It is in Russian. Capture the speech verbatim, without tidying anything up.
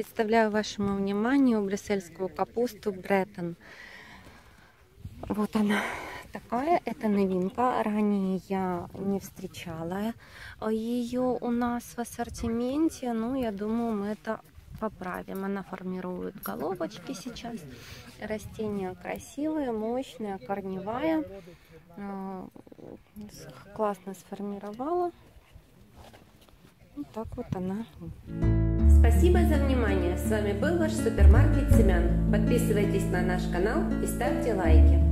Представляю вашему вниманию брюссельскую капусту Бреттон. Вот она такая, это новинка, ранее я не встречала ее у нас в ассортименте, но я думаю, мы это поправим. Она формирует головочки сейчас, растение красивое, мощное, корневая, классно сформировала. Вот так вот она. Спасибо за внимание. С вами был ваш супермаркет Семен. Подписывайтесь на наш канал и ставьте лайки.